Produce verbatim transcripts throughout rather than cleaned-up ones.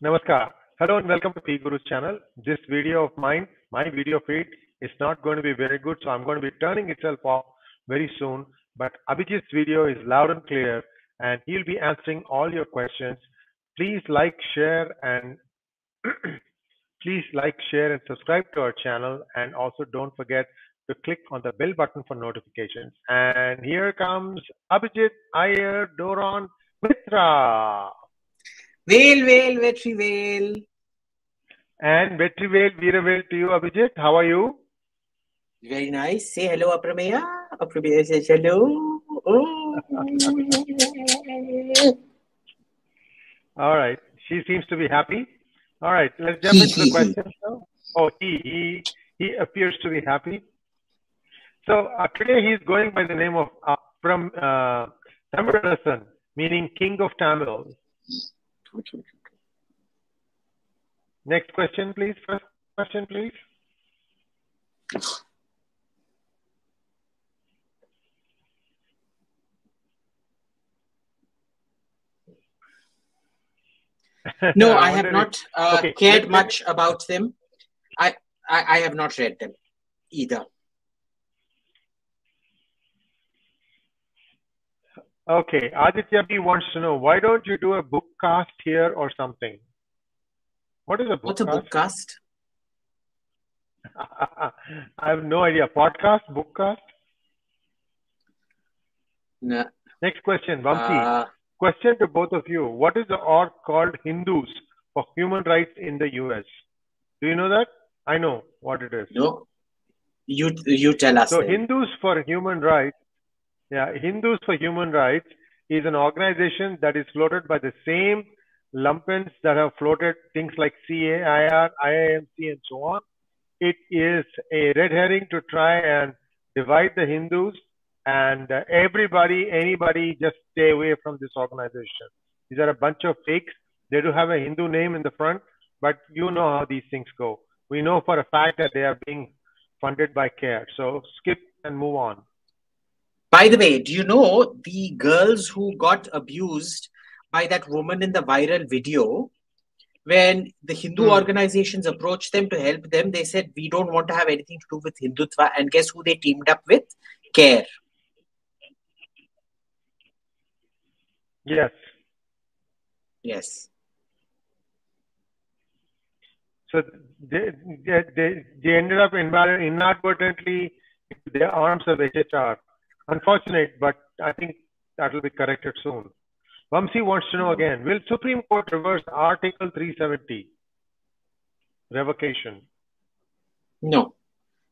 Namaskar. Hello and welcome to P Guru's channel. This video of mine, my video feed is not going to be very good, so I'm going to be turning itself off very soon. But Abhijit's video is loud and clear, and he'll be answering all your questions. Please like, share, and please like, share, and subscribe to our channel. And also, don't forget to click on the bell button for notifications. And here comes Abhijit Iyer-Mitra. Vail, Vail, Vetri Vail. And Vetri Vail, Veera Vail to you, Abhijit. How are you? Very nice. Say hello, Aprameya. Aprameya says hello. Oh. All right. She seems to be happy. All right. Let's jump into the questions now. Oh, he, he, he appears to be happy. So uh, today he's going by the name of Apram, uh, Tamarasan, meaning King of Tamil. Next question, please. First question, please. No, I, I have not uh, okay. cared much about them. I, I, I have not read them either. Okay, Aditya B wants to know, why don't you do a book cast here or something? What is a book What's cast? What's a book cast? I have no idea. Podcast, book cast? No. Next question, Vamsi. Uh, question to both of you. What is the org called Hindus for Human Rights in the U S? Do you know that? I know what it is. No. You, you tell us. So then. Hindus for Human Rights. Yeah, Hindus for Human Rights is an organization that is floated by the same lumpens that have floated things like C A I R, I A M C and so on. It is a red herring to try and divide the Hindus, and everybody, anybody, just stay away from this organization. These are a bunch of fakes. They do have a Hindu name in the front, but you know how these things go. We know for a fact that they are being funded by CAIR. So skip and move on. By the way, do you know the girls who got abused by that woman in the viral video? When the Hindu hmm. organizations approached them to help them, they said, we don't want to have anything to do with Hindutva. And guess who they teamed up with? CAIR. Yes. Yes. So they, they, they, they ended up inadvertently in the arms of H H R. Unfortunate, but I think that will be corrected soon. Vamsi wants to know again, will Supreme Court reverse Article three seventy? Revocation. No.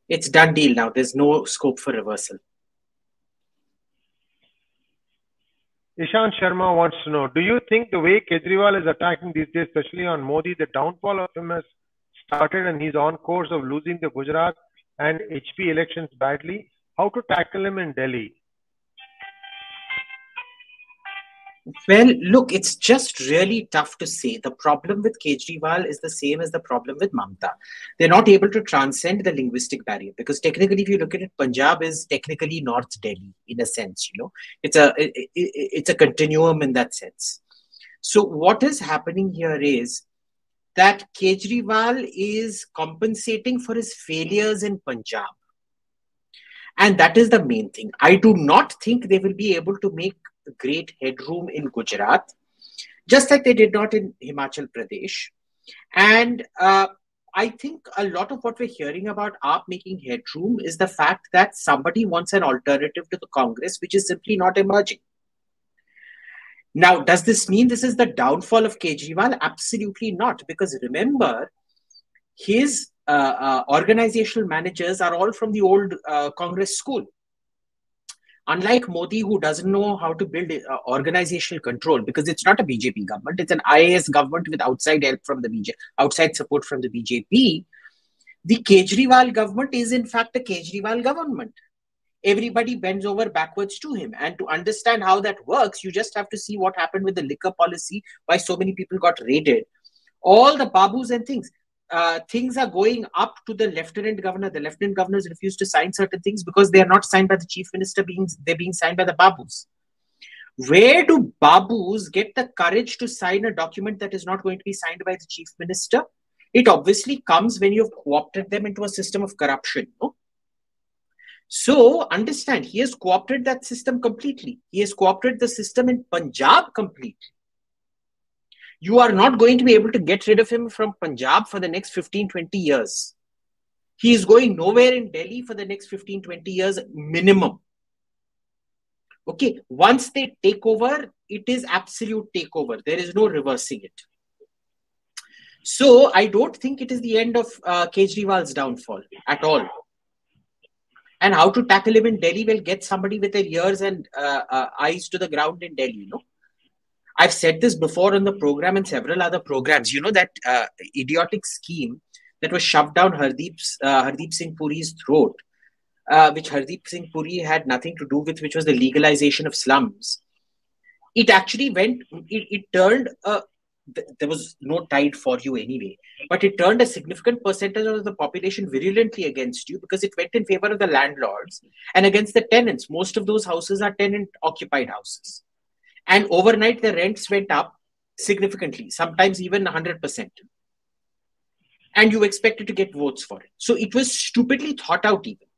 It's done deal now. There's no scope for reversal. Ishan Sharma wants to know, do you think the way Kejriwal is attacking these days, especially on Modi, the downfall of him has started and he's on course of losing the Gujarat and H P elections badly? How to tackle him in Delhi? Well, look, it's just really tough to say. The problem with Kejriwal is the same as the problem with Mamta. They're not able to transcend the linguistic barrier because technically, if you look at it, Punjab is technically North Delhi in a sense, you know. It's a, it, it, it's a continuum in that sense. So what is happening here is that Kejriwal is compensating for his failures in Punjab. And that is the main thing. I do not think they will be able to make great headroom in Gujarat, just like they did not in Himachal Pradesh. And uh, I think a lot of what we're hearing about A A P making headroom is the fact that somebody wants an alternative to the Congress, which is simply not emerging. Now, does this mean this is the downfall of Kejriwal? Absolutely not. Because remember, his Uh, uh, organizational managers are all from the old uh, Congress school. Unlike Modi, who doesn't know how to build uh, organizational control, because it's not a B J P government, it's an I A S government with outside help from the B J P, outside support from the B J P. The Kejriwal government is in fact a Kejriwal government. Everybody bends over backwards to him. And to understand how that works, you just have to see what happened with the liquor policy, why so many people got raided. All the babus and things. Uh, things are going up to the lieutenant governor. The lieutenant governors refuse to sign certain things because they are not signed by the chief minister. Being they're being signed by the babus. Where do babus get the courage to sign a document that is not going to be signed by the chief minister? It obviously comes when you've co-opted them into a system of corruption. No? So understand, he has co-opted that system completely. He has co-opted the system in Punjab completely. You are not going to be able to get rid of him from Punjab for the next fifteen, twenty years. He is going nowhere in Delhi for the next fifteen, twenty years minimum. Okay, once they take over, it is absolute takeover. There is no reversing it. So I don't think it is the end of uh, Kejriwal's downfall at all. And how to tackle him in Delhi will get somebody with their ears and uh, uh, eyes to the ground in Delhi, you know. I've said this before on the program and several other programs. You know that uh, idiotic scheme that was shoved down Hardeep's, uh, Hardeep Singh Puri's throat, uh, which Hardeep Singh Puri had nothing to do with, which was the legalization of slums. It actually went, it, it turned, a, th there was no tide for you anyway, but it turned a significant percentage of the population virulently against you because it went in favor of the landlords and against the tenants. Most of those houses are tenant-occupied houses. And overnight, the rents went up significantly, sometimes even one hundred percent. And you expected to get votes for it. So it was stupidly thought out even.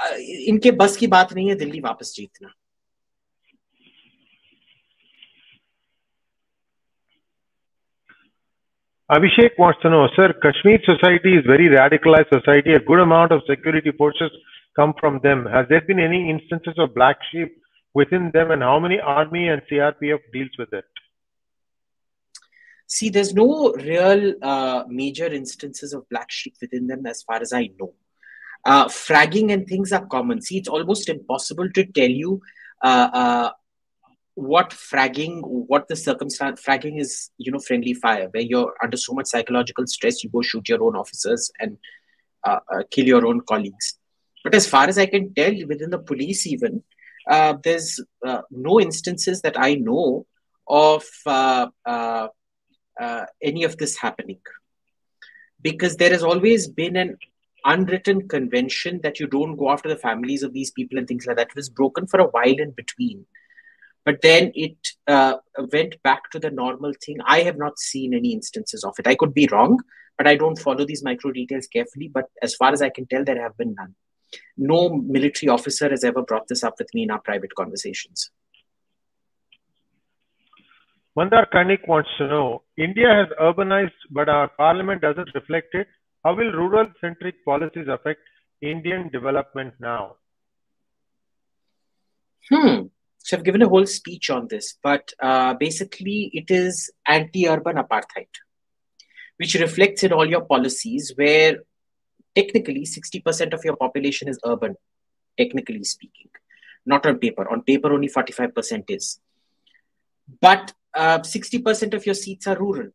Uh, inke bas ki baat nahi hai Delhi wapas jeetna. Abhishek wants to know, sir, Kashmir society is very radicalized society. A good amount of security forces come from them. Has there been any instances of black sheep within them, and how many army and C R P F deals with it? See, there's no real uh, major instances of black sheep within them as far as I know. Uh, fragging and things are common. See, it's almost impossible to tell you uh, uh, what fragging, what the circumstance, fragging is, you know, friendly fire, where you're under so much psychological stress, you go shoot your own officers and uh, uh, kill your own colleagues. But as far as I can tell, within the police even, Uh, there's uh, no instances that I know of uh, uh, uh, any of this happening, because there has always been an unwritten convention that you don't go after the families of these people and things like that. It was broken for a while in between, but then it uh, went back to the normal thing. I have not seen any instances of it. I could be wrong, but I don't follow these micro details carefully. But as far as I can tell, there have been none. No military officer has ever brought this up with me in our private conversations. Mandar Kanik wants to know, India has urbanized, but our parliament doesn't reflect it. How will rural-centric policies affect Indian development now? Hmm. So I've given a whole speech on this, but uh, basically it is anti-urban apartheid, which reflects in all your policies where technically, sixty percent of your population is urban, technically speaking, not on paper. On paper, only forty-five percent is. But sixty percent uh, of your seats are rural,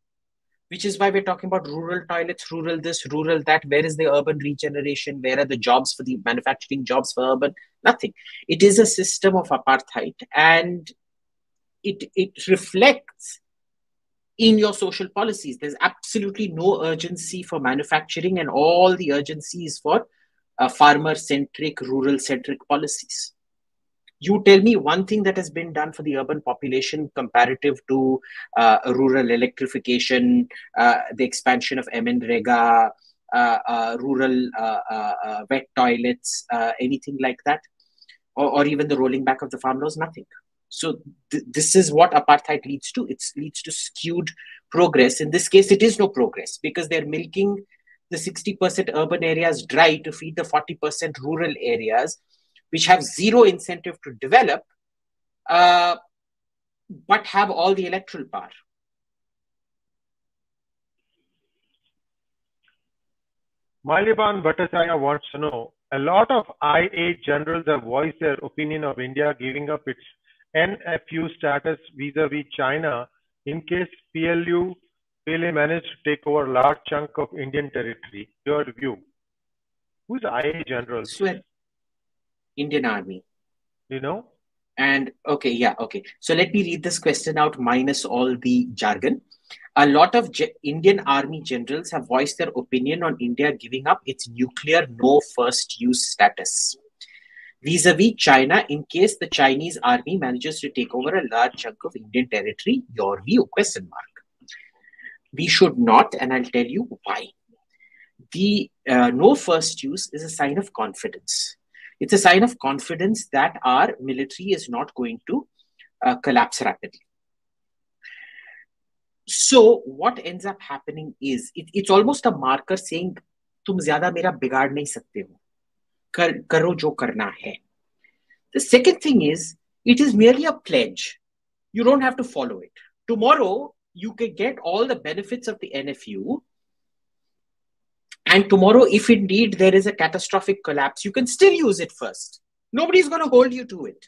which is why we're talking about rural toilets, rural this, rural that. Where is the urban regeneration? Where are the jobs for the manufacturing jobs for urban? Nothing. It is a system of apartheid, and it, it reflects in your social policies. There's absolutely no urgency for manufacturing, and all the urgency is for uh, farmer-centric, rural-centric policies. You tell me one thing that has been done for the urban population comparative to uh, rural electrification, uh, the expansion of M N Rega, uh, uh, rural uh, uh, wet toilets, uh, anything like that, or, or even the rolling back of the farm laws, nothing. So th this is what apartheid leads to. It leads to skewed progress. In this case, it is no progress because they're milking the sixty percent urban areas dry to feed the forty percent rural areas, which have zero incentive to develop, uh, but have all the electoral power. Maliban Bhattacharya wants to know, a lot of I A generals have voiced their opinion of India giving up its N F U status vis-a-vis China in case P L U really managed to take over a large chunk of Indian territory. Your view? Who's the I A general? So, Indian Army. You know? And okay, yeah, okay. So let me read this question out minus all the jargon. A lot of Indian Army generals have voiced their opinion on India giving up its nuclear no first use status. vis-a-vis China in case the Chinese army manages to take over a large chunk of Indian territory? Your view, question mark. We should not, and I'll tell you why. The uh, no first use is a sign of confidence. It's a sign of confidence that our military is not going to uh, collapse rapidly. So what ends up happening is, it, it's almost a marker saying, tum zyada mera bigad nahi sakte ho. Kar, karo jo karna hai. The second thing is, it is merely a pledge. You don't have to follow it. Tomorrow, you can get all the benefits of the N F U. And tomorrow, if indeed there is a catastrophic collapse, you can still use it first. Nobody's going to hold you to it.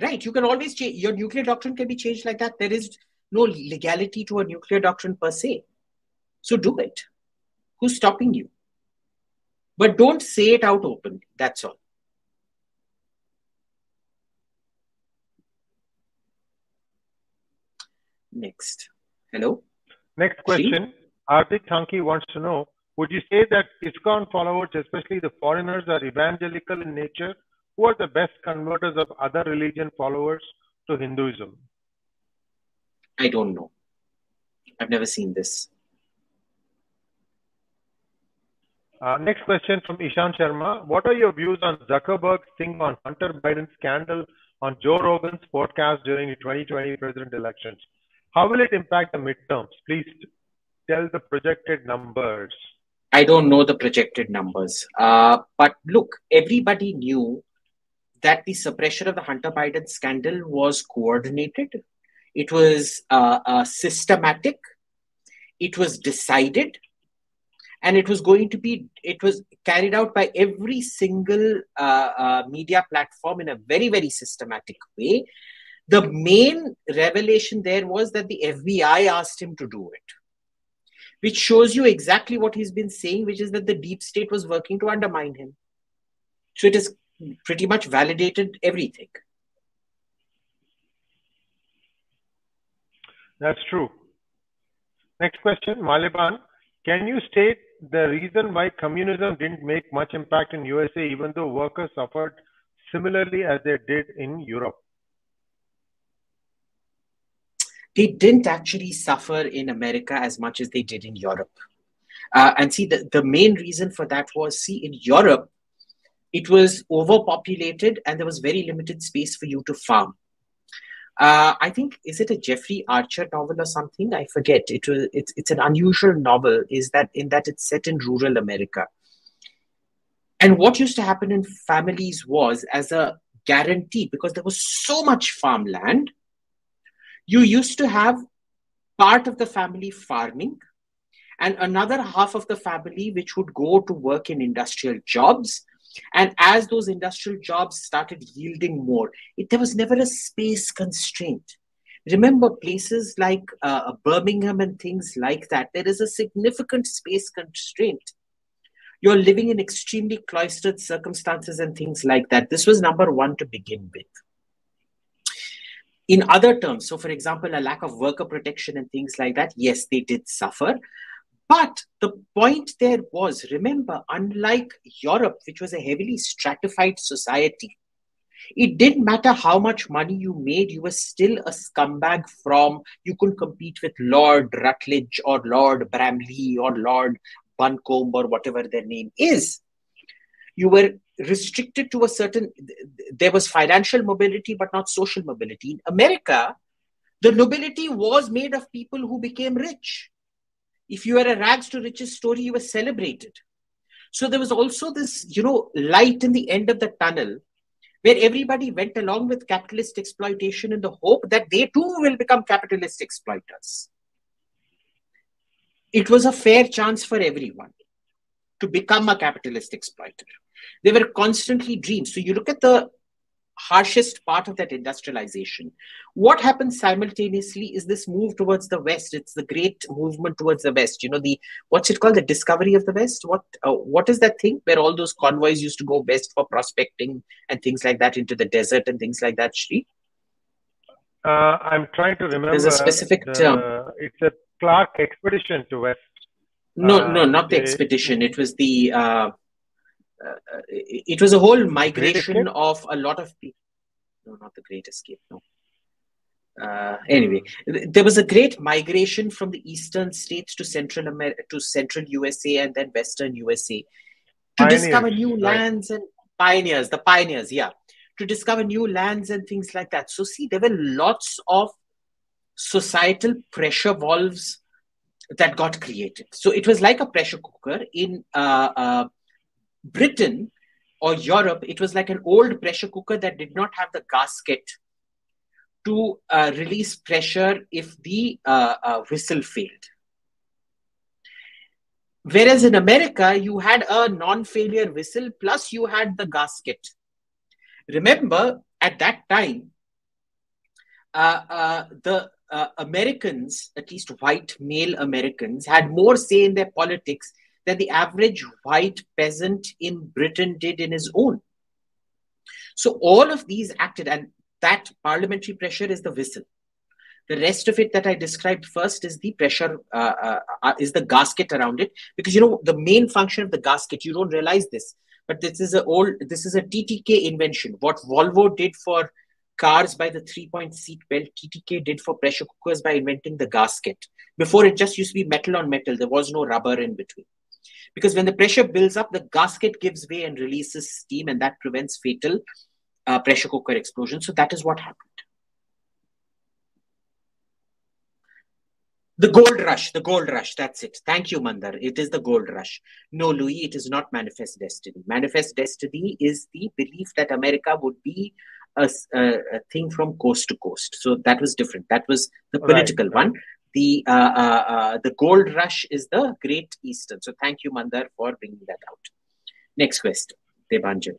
Right? You can always change. Your nuclear doctrine can be changed like that. There is no legality to a nuclear doctrine per se. So do it. Who's stopping you? But don't say it out openly. That's all. Next. Hello? Next question. Artik Thanki wants to know, would you say that ISKCON followers, especially the foreigners, are evangelical in nature? Who are the best converters of other religion followers to Hinduism? I don't know. I've never seen this. Uh, next question from Ishan Sharma. What are your views on Zuckerberg's thing on Hunter Biden's scandal on Joe Rogan's podcast during the twenty twenty president elections? How will it impact the midterms? Please tell the projected numbers. I don't know the projected numbers. Uh, but look, everybody knew that the suppression of the Hunter Biden scandal was coordinated. It was uh, uh, systematic, it was decided, and it was going to be, it was carried out by every single uh, uh, media platform in a very, very systematic way. The main revelation there was that the F B I asked him to do it, which shows you exactly what he's been saying, which is that the deep state was working to undermine him. So it has pretty much validated everything. That's true. Next question, Maliban. Can you state the reason why communism didn't make much impact in U S A, even though workers suffered similarly as they did in Europe? They didn't actually suffer in America as much as they did in Europe. Uh, and see, the, the main reason for that was, see, in Europe, it was overpopulated and there was very limited space for you to farm. Uh, I think, is it a Jeffrey Archer novel or something? I forget. It was, it's, it's an unusual novel is that in that it's set in rural America. And what used to happen in families was, as a guarantee, because there was so much farmland, you used to have part of the family farming and another half of the family which would go to work in industrial jobs. And as those industrial jobs started yielding more, it, there was never a space constraint. Remember, places like uh, Birmingham and things like that, there is a significant space constraint. You're living in extremely cloistered circumstances and things like that. This was number one to begin with. In other terms, so for example, a lack of worker protection and things like that, yes, they did suffer. But the point there was, remember, unlike Europe, which was a heavily stratified society, it didn't matter how much money you made, you were still a scumbag from, you couldn't compete with Lord Rutledge or Lord Bramley or Lord Buncombe or whatever their name is. You were restricted to a certain, there was financial mobility, but not social mobility. In America, the nobility was made of people who became rich. If you were a rags to riches story, you were celebrated. So there was also this, you know, light in the end of the tunnel where everybody went along with capitalist exploitation in the hope that they too will become capitalist exploiters. It was a fair chance for everyone to become a capitalist exploiter. They were constantly dreams. So you look at the harshest part of that industrialization. What happens simultaneously is this move towards the West. It's the great movement towards the West. You know, the, what's it called? The discovery of the West? What, uh, what is that thing where all those convoys used to go west for prospecting and things like that into the desert and things like that, Shri? Uh, I'm trying to remember. There's a specific the, term. It's a Clark expedition to West. No, uh, no, not the expedition. It was the... Uh, uh, it was a whole migration of a lot of people. No, not the Great Escape, no. Uh, anyway, there was a great migration from the eastern states to central America, to central U S A and then western U S A to pioneers, discover new lands right. and pioneers, the pioneers, yeah, to discover new lands and things like that. So see, there were lots of societal pressure valves that got created. So it was like a pressure cooker in uh, uh, Britain or Europe. It was like an old pressure cooker that did not have the gasket to uh, release pressure if the uh, uh, whistle failed. Whereas in America, you had a non-failure whistle, plus you had the gasket. Remember, at that time, uh, uh, the uh, Americans, at least white male Americans, had more say in their politics than the average white peasant in Britain did in his own. So all of these acted, and that parliamentary pressure is the whistle. The rest of it that I described first is the pressure, uh, uh, uh, is the gasket around it. Because, you know, the main function of the gasket, you don't realize this, but this is a old, this is a T T K invention. What Volvo did for cars by the three-point seat belt, T T K did for pressure cookers by inventing the gasket. Before, it just used to be metal on metal. There was no rubber in between. Because when the pressure builds up, the gasket gives way and releases steam, and that prevents fatal Uh, pressure cooker explosion. So that is what happened. The gold rush, the gold rush, that's it. Thank you, Mandar. It is the gold rush. No, Louis, it is not manifest destiny. Manifest destiny is the belief that America would be a, a, a thing from coast to coast. So that was different. That was the political right, one. Right. The, uh, uh, uh, the gold rush is the Great Eastern. So thank you, Mandar, for bringing that out. Next question, Debanjan.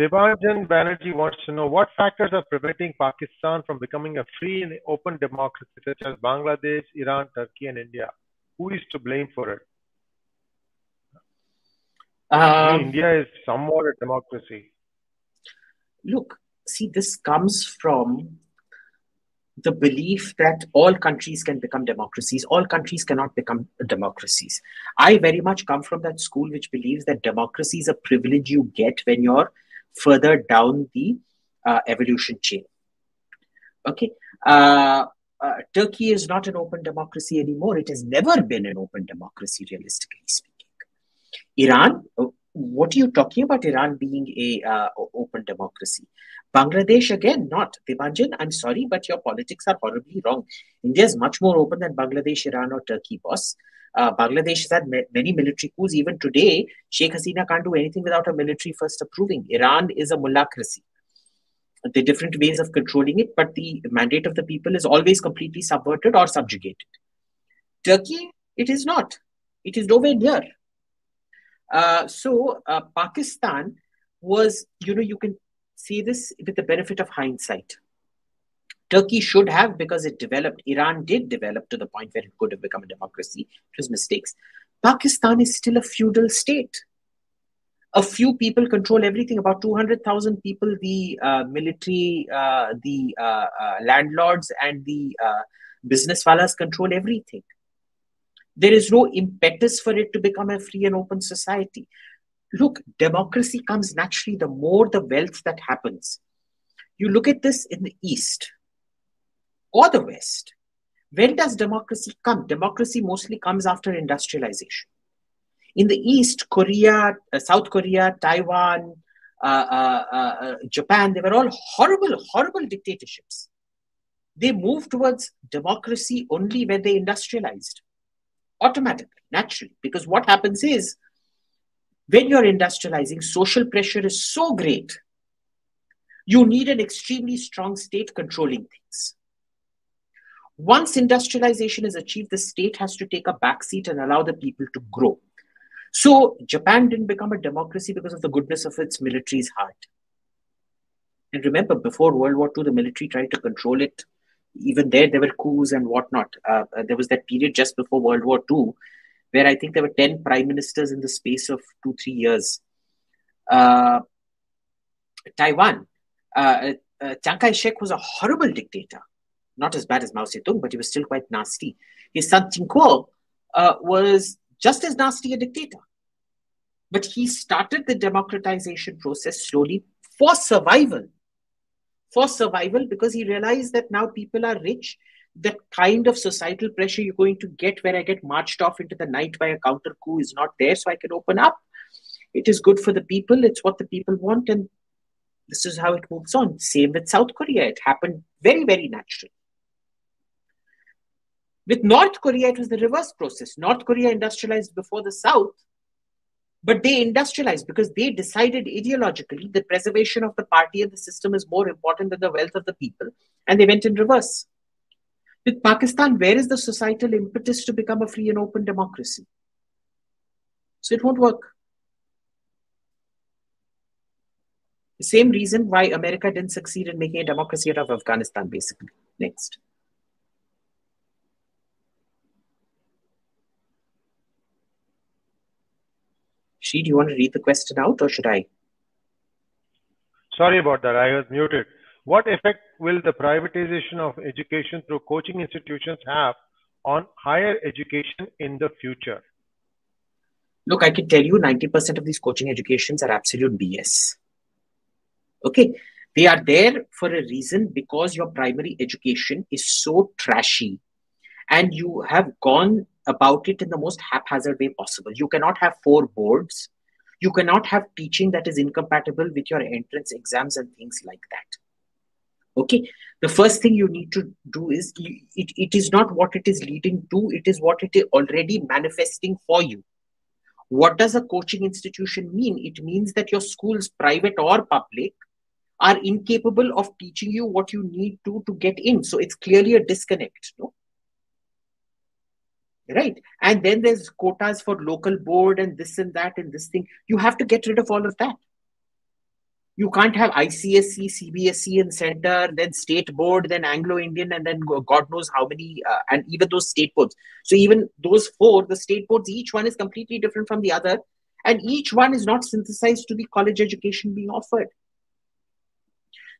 Debanjan Banerjee wants to know what factors are preventing Pakistan from becoming a free and open democracy such as Bangladesh, Iran, Turkey, and India. Who is to blame for it? Um, India is somewhat a democracy. Look, see, this comes from the belief that all countries can become democracies. All countries cannot become democracies. I very much come from that school which believes that democracy is a privilege you get when you're further down the uh, evolution chain. Okay, uh, uh, Turkey is not an open democracy anymore. It has never been an open democracy, realistically speaking. Iran, what are you talking about? Iran being a uh, open democracy? Bangladesh, again, not. Debanjan, I'm sorry, but your politics are horribly wrong. India is much more open than Bangladesh, Iran, or Turkey, boss. Uh, Bangladesh has had ma many military coups. Even today, Sheikh Hasina can't do anything without a military first approving. Iran is a mullahcracy. There are different ways of controlling it, but the mandate of the people is always completely subverted or subjugated. Turkey, it is not. It is nowhere near. Uh, so, uh, Pakistan was, you know, you can see this with the benefit of hindsight. Turkey should have, because it developed. Iran did develop to the point where it could have become a democracy. It was mistakes. Pakistan is still a feudal state. A few people control everything. About two hundred thousand people, the uh, military, uh, the uh, uh, landlords and the uh, business wallahs control everything. There is no impetus for it to become a free and open society. Look, democracy comes naturally the more the wealth that happens. You look at this in the East or the West. When does democracy come? Democracy mostly comes after industrialization. In the East, Korea, uh, South Korea, Taiwan, uh, uh, uh, Japan, they were all horrible, horrible dictatorships. They moved towards democracy only when they industrialized. Automatically, naturally. Because what happens is, when you're industrializing, social pressure is so great, you need an extremely strong state controlling things. Once industrialization is achieved, the state has to take a backseat and allow the people to grow. So Japan didn't become a democracy because of the goodness of its military's heart. And remember, before World War Two, the military tried to control it. Even there, there were coups and whatnot. Uh, there was that period just before World War Two, where I think there were ten prime ministers in the space of two, three years. Uh, Taiwan, uh, uh, Chiang Kai-shek was a horrible dictator. Not as bad as Mao Zedong, but he was still quite nasty. His son, Ching Kuo, uh, was just as nasty a dictator. But he started the democratization process slowly for survival. For survival, because he realized that now people are rich. The kind of societal pressure you're going to get where I get marched off into the night by a counter coup is not there, so I can open up. It is good for the people. It's what the people want. And this is how it moves on. Same with South Korea. It happened very, very naturally. With North Korea, it was the reverse process. North Korea industrialized before the South, but they industrialized because they decided ideologically the preservation of the party and the system is more important than the wealth of the people. And they went in reverse. With Pakistan, where is the societal impetus to become a free and open democracy? So it won't work. The same reason why America didn't succeed in making a democracy out of Afghanistan, basically. Next. She, do you want to read the question out or should I? Sorry about that. I was muted. What effect will the privatization of education through coaching institutions have on higher education in the future? Look, I can tell you ninety percent of these coaching educations are absolute B S. Okay, they are there for a reason because your primary education is so trashy and you have gone about it in the most haphazard way possible. You cannot have four boards. You cannot have teaching that is incompatible with your entrance exams and things like that. Okay, the first thing you need to do is, it, it is not what it is leading to, it is what it is already manifesting for you. What does a coaching institution mean? It means that your schools, private or public, are incapable of teaching you what you need to to get in. So it's clearly a disconnect, no? Right? And then there's quotas for local board and this and that and this thing. You have to get rid of all of that. You can't have I C S E, C B S E and center, then state board, then Anglo-Indian, and then God knows how many, uh, and even those state boards. So even those four, the state boards, each one is completely different from the other. And each one is not synthesized to the college education being offered.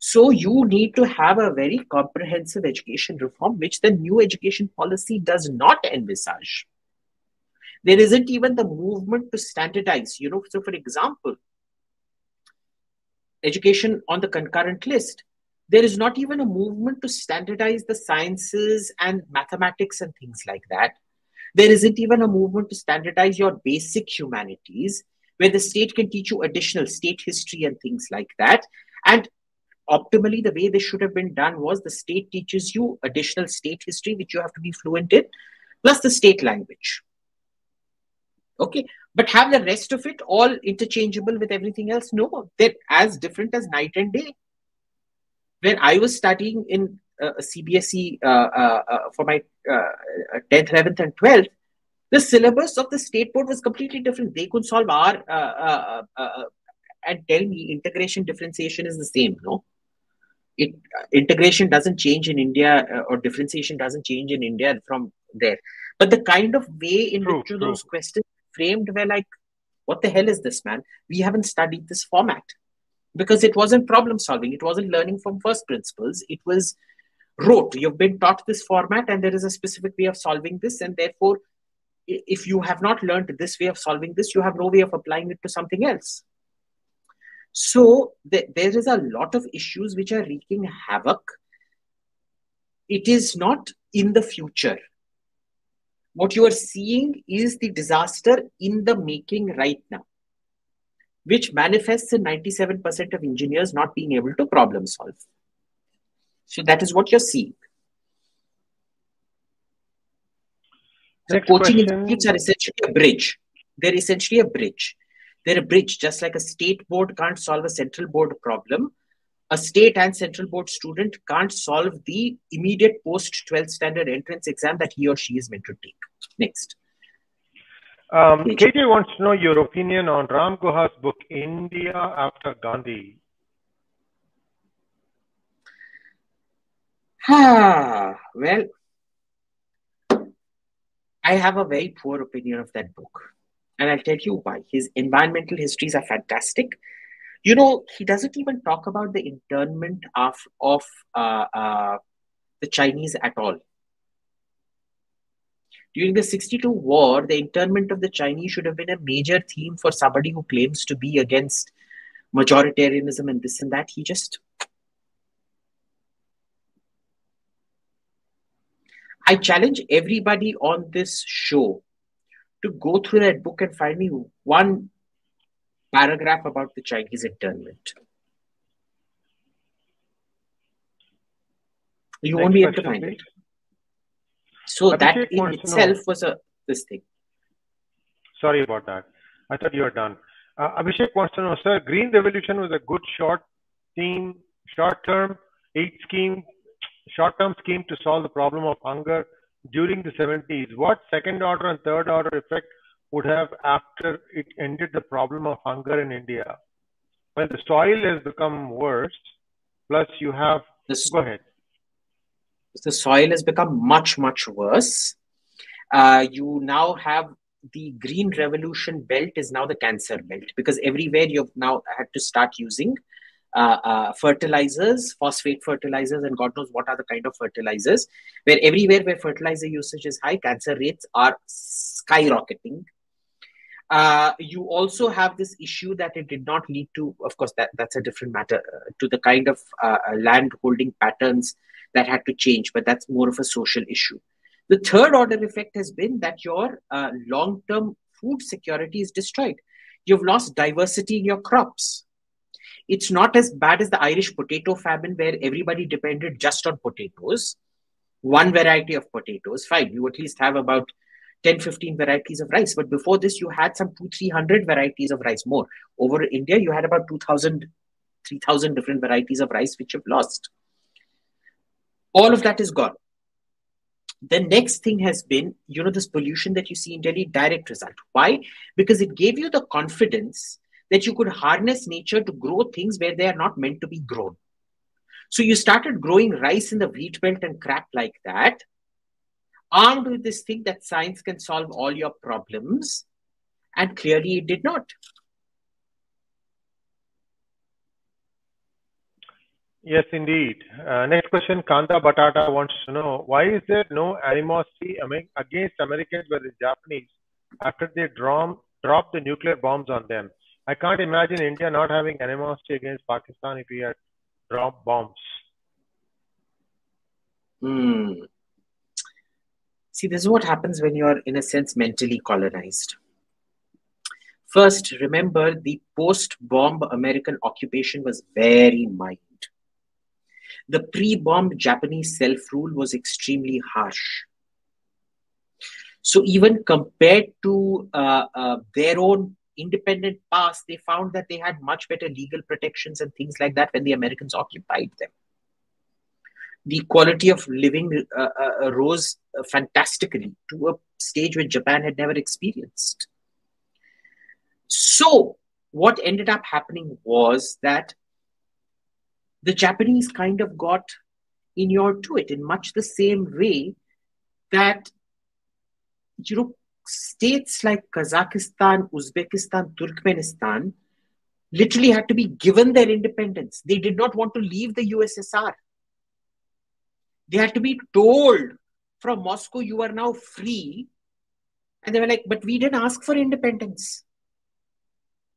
So you need to have a very comprehensive education reform, which the new education policy does not envisage. There isn't even the movement to standardize. You know, so for example, education on the concurrent list, there is not even a movement to standardize the sciences and mathematics and things like that. There isn't even a movement to standardize your basic humanities, where the state can teach you additional state history and things like that. And optimally, the way this should have been done was the state teaches you additional state history, which you have to be fluent in, plus the state language. Okay, but have the rest of it all interchangeable with everything else? No, they're as different as night and day. When I was studying in uh, C B S E uh, uh, uh, for my uh, tenth, eleventh and twelfth, the syllabus of the state board was completely different. They could solve our uh, uh, uh, and tell me integration differentiation is the same, no? It, uh, integration doesn't change in India uh, or differentiation doesn't change in India from there. But the kind of way in true, which true. those questions framed were like, what the hell is this, man? We haven't studied this format because it wasn't problem solving. It wasn't learning from first principles. It was rote. You've been taught this format and there is a specific way of solving this. And therefore, if you have not learned this way of solving this, you have no way of applying it to something else. So th- there is a lot of issues which are wreaking havoc. It is not in the future. What you are seeing is the disaster in the making right now, which manifests in ninety-seven percent of engineers not being able to problem solve. So that is what you're seeing. The coaching institutes are essentially a bridge. They're essentially a bridge. They're a bridge, just like a state board can't solve a central board problem. A state and central board student can't solve the immediate post twelfth standard entrance exam that he or she is meant to take. Next. Um, K J wants to know your opinion on Ram Guha's book, India After Gandhi. Ah, well, I have a very poor opinion of that book. And I'll tell you why. His environmental histories are fantastic. You know, he doesn't even talk about the internment of, of uh, uh, the Chinese at all. During the sixty-two war, the internment of the Chinese should have been a major theme for somebody who claims to be against majoritarianism and this and that. He just... I challenge everybody on this show to go through that book and find me one paragraph about the Chinese internment. You won't be able to find it. So that in itself was a this thing. Sorry about that. I thought you were done. Uh, Abhishek wants to know, sir, Green Revolution was a good short theme, short-term aid scheme, short-term scheme to solve the problem of hunger during the seventies. What second-order and third-order effect would have after it ended the problem of hunger in India? Well, the soil has become worse. Plus, you have... This, go ahead. The soil has become much, much worse. Uh, you now have the Green Revolution belt is now the cancer belt, because everywhere you've now had to start using uh, uh, fertilizers, phosphate fertilizers, and God knows what other kind of fertilizers, where everywhere where fertilizer usage is high, cancer rates are skyrocketing. Uh, you also have this issue that it did not lead to, of course, that, that's a different matter, uh, to the kind of uh, land holding patterns that had to change, but that's more of a social issue. The third order effect has been that your uh, long-term food security is destroyed. You've lost diversity in your crops. It's not as bad as the Irish potato famine, where everybody depended just on potatoes, one variety of potatoes. Fine, you at least have about ten, fifteen varieties of rice. But before this, you had some two, three hundred varieties of rice more. Over India, you had about two thousand, three thousand different varieties of rice, which you've lost. All of that is gone. The next thing has been, you know, this pollution that you see in Delhi, direct result. Why? Because it gave you the confidence that you could harness nature to grow things where they are not meant to be grown. So you started growing rice in the wheat belt and crap like that, armed with this thing that science can solve all your problems. And clearly it did not. Yes, indeed. Uh, next question, Kanta Batata wants to know, why is there no animosity against Americans versus Japanese after they drom, dropped the nuclear bombs on them? I can't imagine India not having animosity against Pakistan if we had dropped bombs. Hmm. See, this is what happens when you are, in a sense, mentally colonized. First, remember, the post-bomb American occupation was very mild. The pre-bomb Japanese self-rule was extremely harsh. So even compared to uh, uh, their own independent past, they found that they had much better legal protections and things like that when the Americans occupied them. The quality of living uh, uh, rose fantastically to a stage where Japan had never experienced. So what ended up happening was that the Japanese kind of got inured to it in much the same way that, you know, states like Kazakhstan, Uzbekistan, Turkmenistan literally had to be given their independence. They did not want to leave the U S S R. They had to be told from Moscow, you are now free. And they were like, but we didn't ask for independence.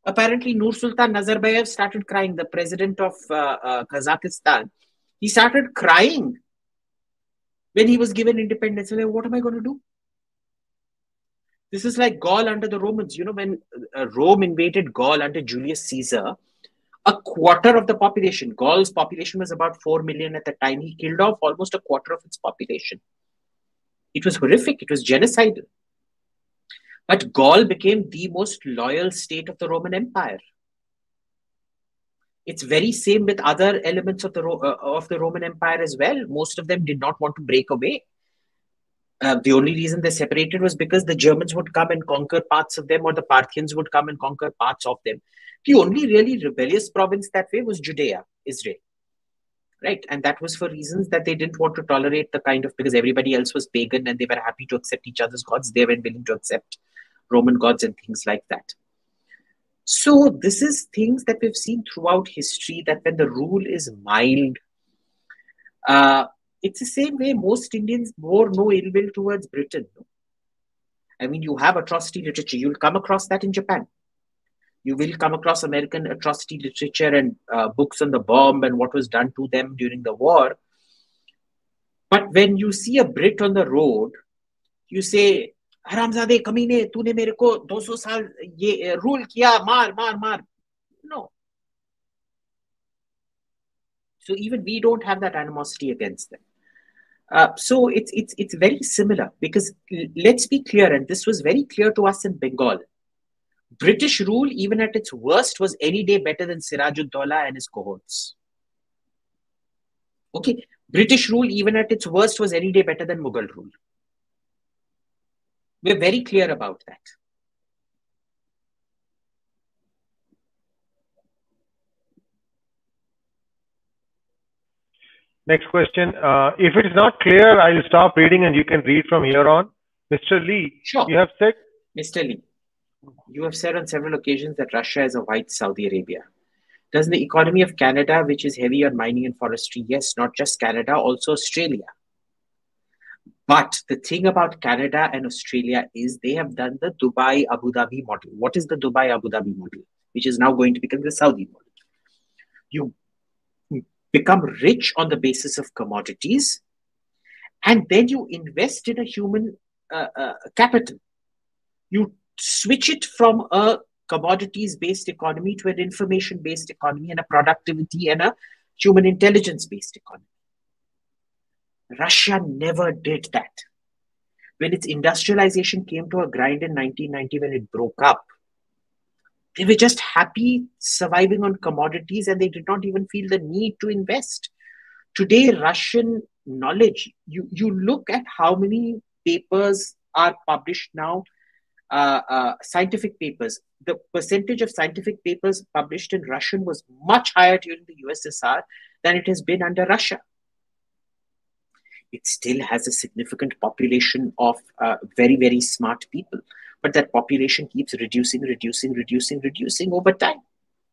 Apparently, Nur Sultan Nazarbayev started crying, the president of uh, uh, Kazakhstan. He started crying when he was given independence. Like, what am I going to do? This is like Gaul under the Romans. You know, when uh, Rome invaded Gaul under Julius Caesar, a quarter of the population, Gaul's population was about four million at the time. He killed off almost a quarter of its population. It was horrific. It was genocidal. But Gaul became the most loyal state of the Roman Empire. It's very same with other elements of the, Ro uh, of the Roman Empire as well. Most of them did not want to break away. Uh, the only reason they separated was because the Germans would come and conquer parts of them, or the Parthians would come and conquer parts of them. The only really rebellious province that way was Judea, Israel. Right? And that was for reasons that they didn't want to tolerate the kind of, because everybody else was pagan and they were happy to accept each other's gods. They weren't willing to accept Roman gods and things like that. So this is things that we've seen throughout history, that when the rule is mild, uh, it's the same way most Indians bore no ill will towards Britain. No? I mean, you have atrocity literature. You'll come across that in Japan. You will come across American atrocity literature and uh, books on the bomb and what was done to them during the war. But when you see a Brit on the road, you say, Haramzade, Kamine, tune mere ko two hundred saal ye rule kiya, maar, maar, maar. No. So even we don't have that animosity against them. Uh, so it's, it's, it's very similar, because let's be clear, and this was very clear to us in Bengal. British rule, even at its worst, was any day better than Sirajuddaula and his cohorts. Okay, British rule, even at its worst, was any day better than Mughal rule. We're very clear about that. Next question. Uh, if it is not clear, I'll stop reading and you can read from here on. Mister Lee, sure. You have said... Mister Lee, you have said on several occasions that Russia is a white Saudi Arabia. Does the economy of Canada, which is heavy on mining and forestry, yes, not just Canada, also Australia. But the thing about Canada and Australia is they have done the Dubai Abu Dhabi model. What is the Dubai Abu Dhabi model? Which is now going to become the Saudi model. You become rich on the basis of commodities, and then you invest in a human uh, uh, capital. You switch it from a commodities-based economy to an information-based economy and a productivity and a human intelligence-based economy. Russia never did that. When its industrialization came to a grind in nineteen ninety, when it broke up, they were just happy surviving on commodities and they did not even feel the need to invest. Today, Russian knowledge, you, you look at how many papers are published now, uh, uh, scientific papers. The percentage of scientific papers published in Russian was much higher during the U S S R than it has been under Russia. It still has a significant population of uh, very, very smart people. But that population keeps reducing, reducing, reducing, reducing over time.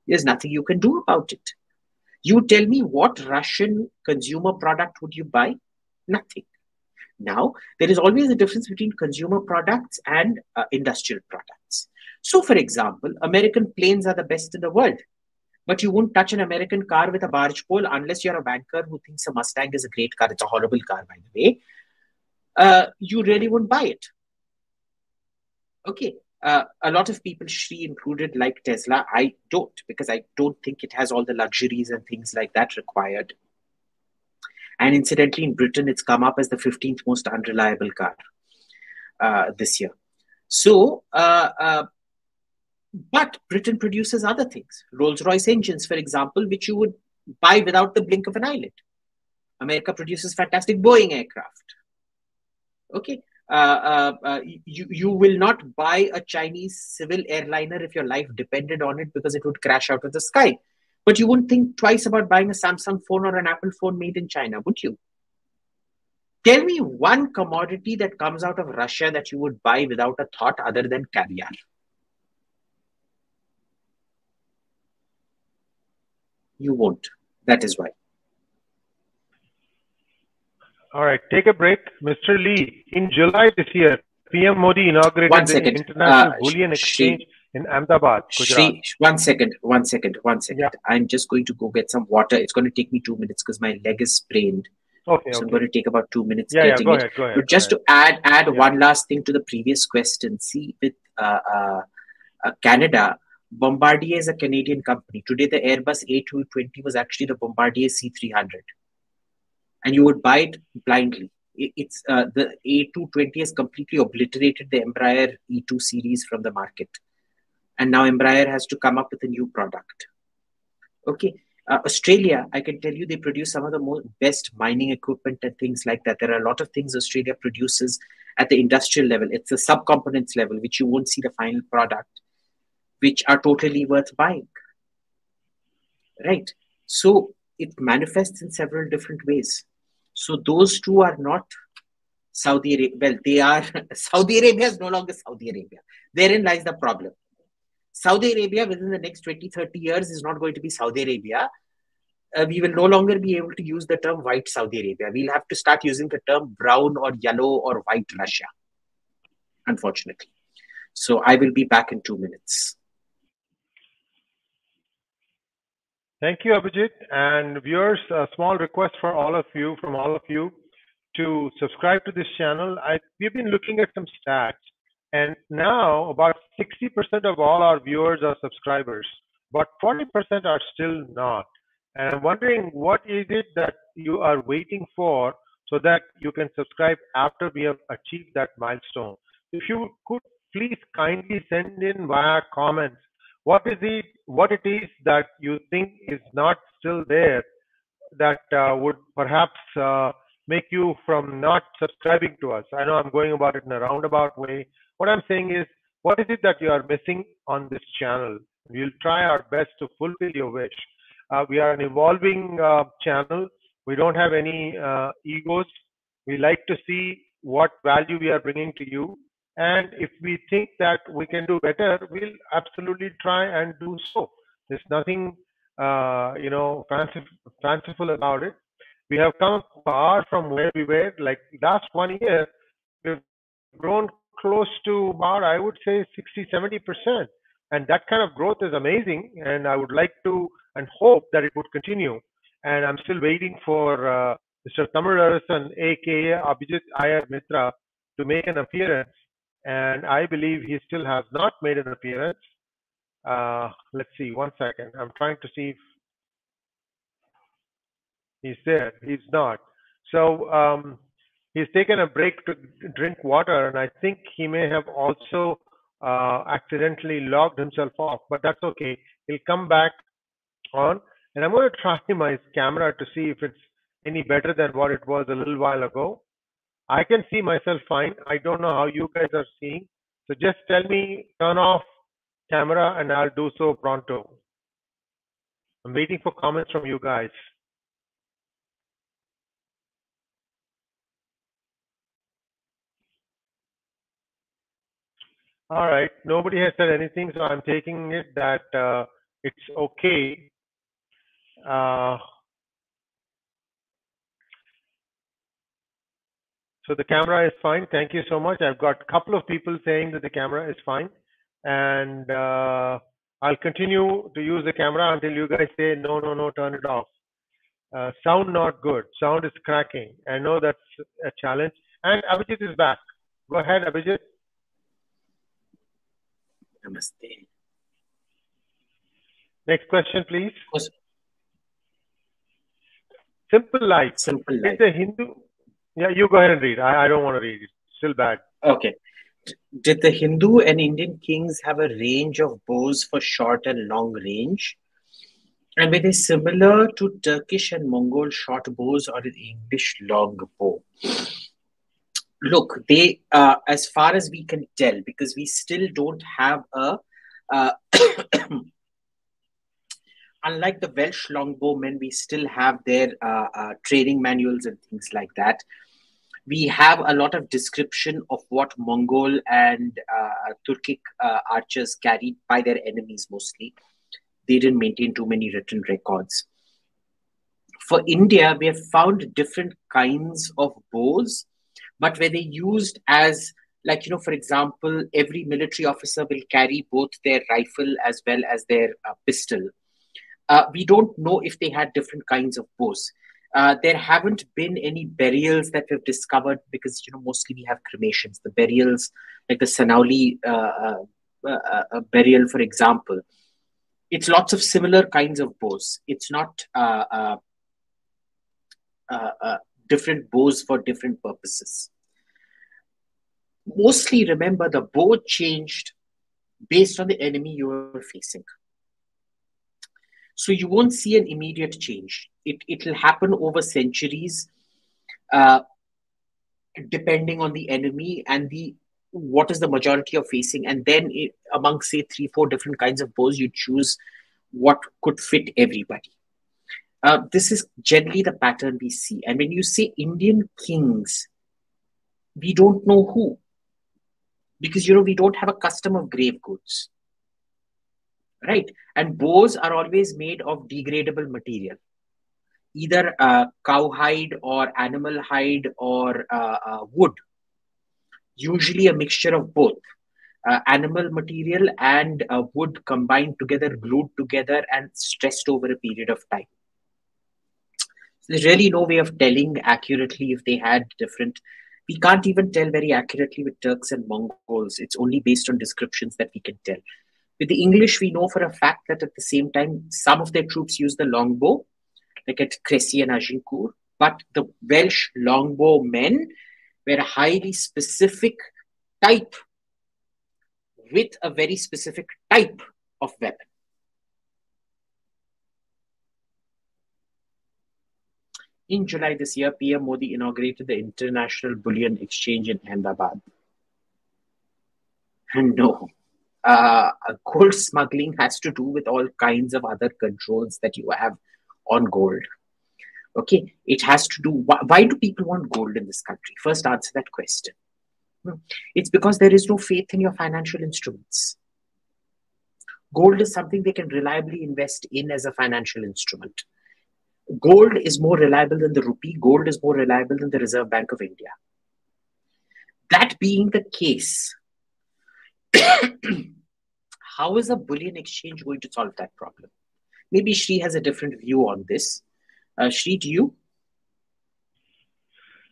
There's nothing you can do about it. You tell me what Russian consumer product would you buy? Nothing. Now, there is always a difference between consumer products and uh, industrial products. So, for example, American planes are the best in the world. But you won't touch an American car with a barge pole unless you're a banker who thinks a Mustang is a great car. It's a horrible car, by the way. Uh, you really won't buy it. Okay. Uh, a lot of people, Shri included, like Tesla. I don't, because I don't think it has all the luxuries and things like that required. And incidentally, in Britain, it's come up as the fifteenth most unreliable car uh, this year. So, uh, uh, but Britain produces other things. Rolls-Royce engines, for example, which you would buy without the blink of an eyelid. America produces fantastic Boeing aircraft. Okay. Uh, uh, uh, you, you will not buy a Chinese civil airliner if your life depended on it, because it would crash out of the sky. But you wouldn't think twice about buying a Samsung phone or an Apple phone made in China, would you? Tell me one commodity that comes out of Russia that you would buy without a thought other than caviar. You won't. That is why. All right. Take a break. Mister Lee, in July this year, P M Modi inaugurated one the International uh, Bullion Exchange Shri, in Ahmedabad, Gujarat. Shri, one second. One second. One second. Yeah. I'm just going to go get some water. It's going to take me two minutes because my leg is sprained. Okay, so okay. I'm going to take about two minutes. Yeah, yeah, go ahead, go ahead, but just to add, add yeah. one last thing to the previous question. See, with uh, uh, uh, Canada, Bombardier is a Canadian company. Today, the Airbus A two twenty was actually the Bombardier C three hundred. And you would buy it blindly. It's uh, the A two twenty has completely obliterated the Embraer E two series from the market. And now Embraer has to come up with a new product. Okay. Uh, Australia, I can tell you, they produce some of the most best mining equipment and things like that. There are a lot of things Australia produces at the industrial level. It's the subcomponents level, which you won't see the final product, which are totally worth buying, right? So it manifests in several different ways. So those two are not Saudi Arabia. Well, they are, Saudi Arabia is no longer Saudi Arabia. Therein lies the problem. Saudi Arabia within the next twenty, thirty years is not going to be Saudi Arabia. Uh, we will no longer be able to use the term white Saudi Arabia. We'll have to start using the term brown or yellow or white Russia. unfortunately. So I will be back in two minutes. Thank you, Abhijit. And viewers, a small request for all of you, from all of you, to subscribe to this channel. I, we've been looking at some stats, and now about sixty percent of all our viewers are subscribers, but forty percent are still not. And I'm wondering, what is it that you are waiting for so that you can subscribe after we have achieved that milestone? If you could please kindly send in via comments what is the what it is that you think is not still there that uh, would perhaps uh, make you from not subscribing to us. I know I'm going about it in a roundabout way. What I'm saying is, what is it that you are missing on this channel? We'll try our best to fulfill your wish. Uh, we are an evolving uh, channel. We don't have any uh, egos. We like to see what value we are bringing to you. And if we think that we can do better, we'll absolutely try and do so. There's nothing, uh, you know, fancif- fanciful about it. We have come far from where we were. Like last one year, we've grown close to about, I would say, sixty, seventy percent. And that kind of growth is amazing. And I would like to and hope that it would continue. And I'm still waiting for uh, Mister Tamarasan, A K A Abhijit Iyer-Mitra, to make an appearance. And I believe he still has not made an appearance. Uh, let's see, one second. I'm trying to see if he's there. He's not. So um, he's taken a break to drink water, and I think he may have also uh, accidentally logged himself off, but that's okay. He'll come back on, and I'm going to try my camera to see if it's any better than what it was a little while ago. I can see myself fine. I don't know how you guys are seeing. So just tell me, turn off camera, and I'll do so pronto. I'm waiting for comments from you guys. All right. Nobody has said anything, so I'm taking it that uh, it's okay. Uh, So the camera is fine. Thank you so much. I've got a couple of people saying that the camera is fine. And uh, I'll continue to use the camera until you guys say, no, no, no, turn it off. Uh, sound not good. Sound is cracking. I know that's a challenge. And Abhijit is back. Go ahead, Abhijit. Namaste. Next question, please. Yes. Simple life. Simple life. Is the Hindu... Yeah, you go ahead and read. I, I don't want to read it. It's still bad. Okay. Did the Hindu and Indian kings have a range of bows for short and long range? And were they similar to Turkish and Mongol short bows or an English long bow? Look, they, uh, as far as we can tell, because we still don't have a... Uh, unlike the Welsh longbowmen, we still have their uh, uh, training manuals and things like that. We have a lot of description of what Mongol and uh, Turkic uh, archers carried by their enemies mostly. They didn't maintain too many written records. For India, we have found different kinds of bows, but were they used as, like, you know, for example, every military officer will carry both their rifle as well as their uh, pistol. Uh, we don't know if they had different kinds of bows. Uh, there haven't been any burials that we've discovered because, you know, mostly we have cremations. The burials, like the Sanauli uh, uh, uh, burial, for example, it's lots of similar kinds of bows. It's not uh, uh, uh, uh, different bows for different purposes. Mostly, remember, the bow changed based on the enemy you were facing. So you won't see an immediate change. It it'll happen over centuries, uh, depending on the enemy and the what is the majority you're facing. And then it, among, say, three, four different kinds of bows, you choose what could fit everybody. Uh, this is generally the pattern we see. And when you say Indian kings, we don't know who. Because, you know, we don't have a custom of grave goods. Right. And bows are always made of degradable material, either uh, cowhide or animal hide or uh, uh, wood. usually a mixture of both. Uh, animal material and uh, wood combined together, glued together and stressed over a period of time. So there's really no way of telling accurately if they had different... We can't even tell very accurately with Turks and Mongols. It's only based on descriptions that we can tell. With the English, we know for a fact that at the same time, some of their troops used the longbow, like at Crecy and Agincourt, but the Welsh longbow men were a highly specific type with a very specific type of weapon. In July this year, P M Modi inaugurated the International Bullion Exchange in Ahmedabad. And no, uh, gold smuggling has to do with all kinds of other controls that you have on gold. Okay, it has to do... Why, why do people want gold in this country? First, answer that question. It's because there is no faith in your financial instruments. Gold is something they can reliably invest in as a financial instrument. Gold is more reliable than the rupee. Gold is more reliable than the Reserve Bank of India. That being the case, how is a bullion exchange going to solve that problem? Maybe Shri has a different view on this. Uh, Shri, do you?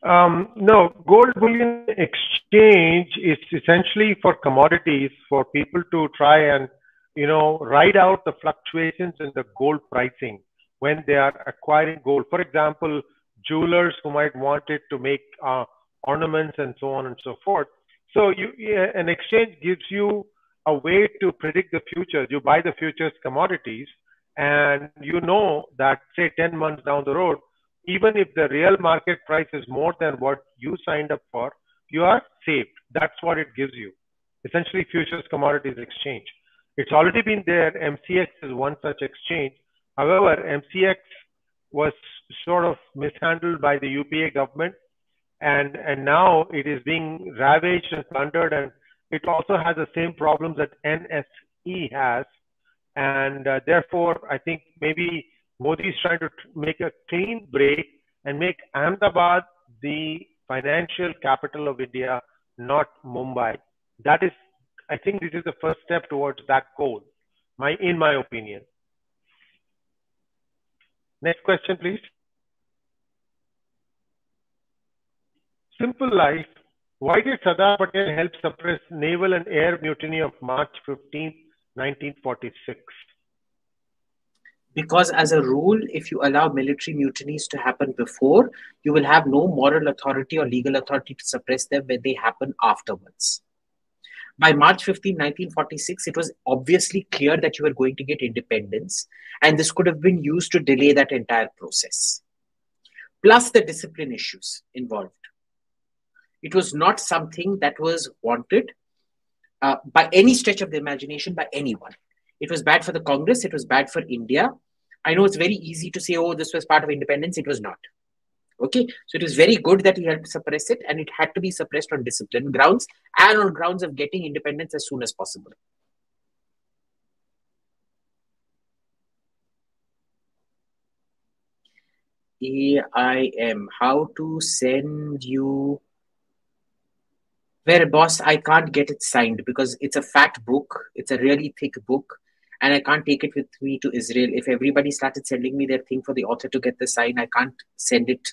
Um, no, gold bullion exchange is essentially for commodities, for people to try and, you know, ride out the fluctuations in the gold pricing when they are acquiring gold. For example, jewelers who might want it to make uh, ornaments and so on and so forth. So you, an exchange gives you a way to predict the future. You buy the futures commodities and you know that, say, ten months down the road, even if the real market price is more than what you signed up for, you are saved. That's what it gives you. Essentially, futures commodities exchange. It's already been there. M C X is one such exchange. However, M C X was sort of mishandled by the U P A government, and, and now it is being ravaged and plundered, and it also has the same problems that N S E has. And uh, therefore, I think maybe Modi is trying to make a clean break and make Ahmedabad the financial capital of India, not Mumbai. That is, I think this is the first step towards that goal, my, in my opinion. Next question, please. Simple life. Why did Sardar Patel help suppress naval and air mutiny of March fifteenth, nineteen forty-six? Because as a rule, if you allow military mutinies to happen before, you will have no moral authority or legal authority to suppress them when they happen afterwards. By March fifteenth, nineteen forty-six, it was obviously clear that you were going to get independence, and this could have been used to delay that entire process. Plus the discipline issues involved. It was not something that was wanted uh, by any stretch of the imagination by anyone. It was bad for the Congress. It was bad for India. I know it's very easy to say, oh, this was part of independence. It was not. Okay. So it was very good that he helped suppress it, and it had to be suppressed on discipline grounds and on grounds of getting independence as soon as possible. A I M, how to send you... Where, boss, I can't get it signed because it's a fat book. It's a really thick book. And I can't take it with me to Israel. If everybody started sending me their thing for the author to get the sign, I can't send it,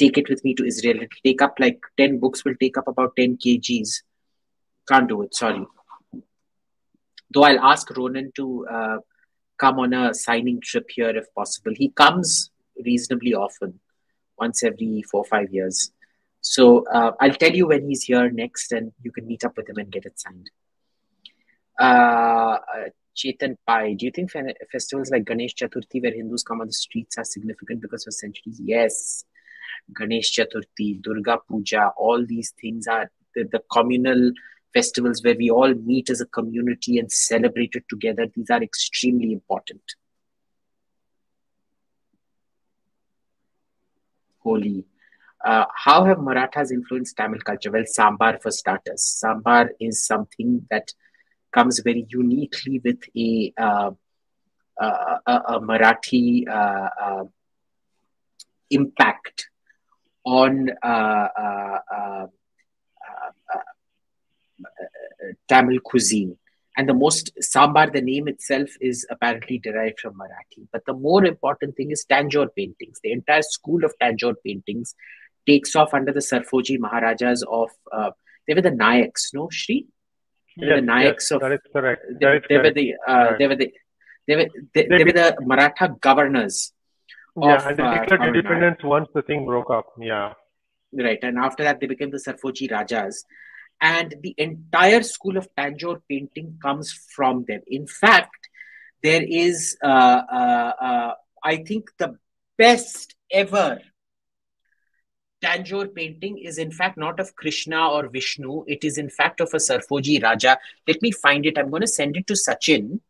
take it with me to Israel. It'll take up like ten books, will take up about ten kilograms. Can't do it, sorry. Though I'll ask Ronan to uh, come on a signing trip here if possible. He comes reasonably often, once every four or five years. So uh, I'll tell you when he's here next, and you can meet up with him and get it signed. Uh, Chetan Pai, do you think festivals like Ganesh Chaturthi, where Hindus come on the streets, are significant because for centuries? Yes. Ganesh Chaturthi, Durga Puja, all these things are the, the communal festivals where we all meet as a community and celebrate it together. These are extremely important. Holi. Uh, how have Marathas influenced Tamil culture? Well, sambar for starters. Sambar is something that comes very uniquely with a, uh, uh, a, a Marathi uh, uh, impact on uh, uh, uh, uh, Tamil cuisine. And the most, sambar, the name itself is apparently derived from Marathi. But the more important thing is Tanjore paintings. The entire school of Tanjore paintings takes off under the Sarfoji Maharajas of, uh, they were the Nayaks, no, Shri? They were yes, the Nayaks yes, of, that is correct. That is they, correct. They, were the, uh, they were the, they were, they, they were the Maratha governors. Yeah, of, and they declared uh, independence once the thing broke up, yeah. Right, and after that they became the Sarfoji Rajas. And the entire school of Tanjore painting comes from them. In fact, there is, uh, uh, uh, I think, the best ever Tanjore painting is, in fact, not of Krishna or Vishnu. It is, in fact, of a Sarfoji Raja. Let me find it. I'm going to send it to Sachin.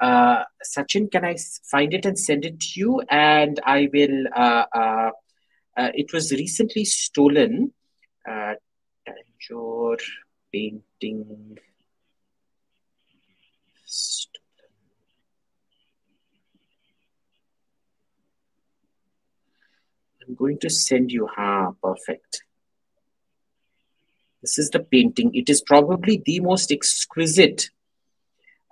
Uh, Sachin, can I find it and send it to you? And I will... Uh, uh, uh, it was recently stolen... Uh, Tanjore painting. I'm going to send you. Ha, perfect. This is the painting. It is probably the most exquisite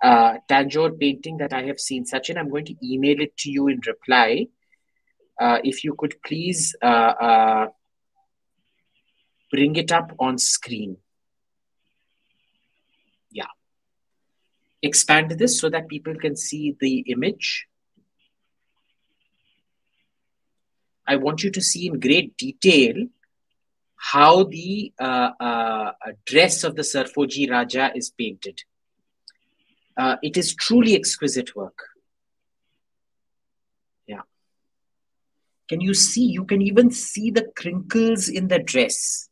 uh, Tanjore painting that I have seen. Sachin, I'm going to email it to you in reply. Uh, if you could please... Uh, uh, Bring it up on screen. Yeah. Expand this so that people can see the image. I want you to see in great detail how the uh, uh, dress of the Sarfoji Raja is painted. Uh, it is truly exquisite work. Yeah. Can you see? You can even see the crinkles in the dress.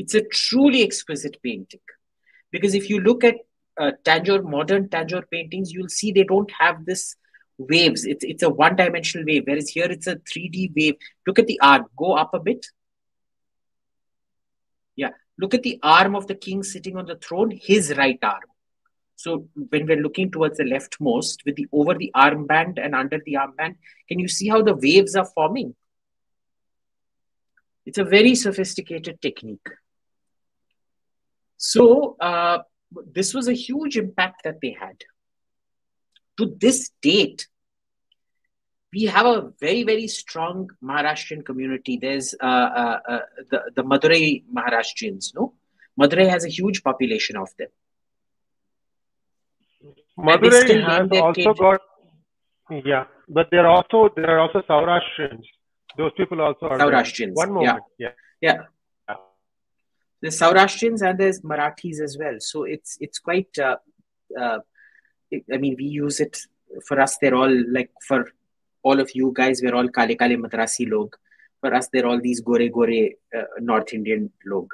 It's a truly exquisite painting. Because if you look at uh, Tanjore, modern Tanjore paintings, you'll see they don't have this waves. It's, it's a one-dimensional wave, whereas here it's a three D wave. Look at the arm. Go up a bit. Yeah. Look at the arm of the king sitting on the throne, his right arm. So when we're looking towards the leftmost, with the over the armband and under the armband, can you see how the waves are forming? It's a very sophisticated technique. So, uh, this was a huge impact that they had. To this date, we have a very, very strong Maharashtrian community. There's uh, uh, uh, the, the Madurai Maharashtrians, no? Madurai has a huge population of them. Madurai has also got, yeah, but there are also, there are also Saurashtrians. Those people also are Saurashtrians. One moment. Yeah. Yeah. yeah. yeah. There's Saurashtrians and there's Marathis as well. So it's, it's quite, uh, uh, it, I mean, we use it for us. They're all like, for all of you guys, we're all Kale Kale Madrasi log. For us, they're all these Gore Gore uh, North Indian log.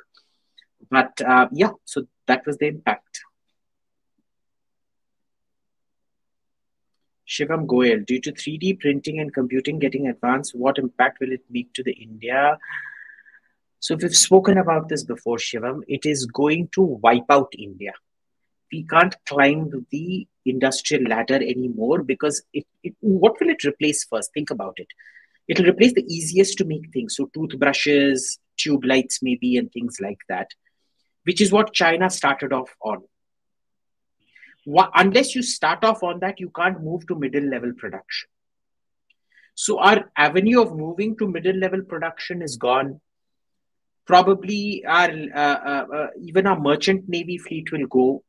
But uh, yeah, so that was the impact. Shivam Goyal, due to three D printing and computing getting advanced, what impact will it make to the India? So we've spoken about this before, Shivam. It is going to wipe out India. We can't climb the industrial ladder anymore because it, it, what will it replace first? Think about it. It will replace the easiest to make things. So toothbrushes, tube lights maybe, and things like that, which is what China started off on. Unless you start off on that, you can't move to middle level production. So our avenue of moving to middle level production is gone. Probably our uh, uh, uh, even our merchant navy fleet will go,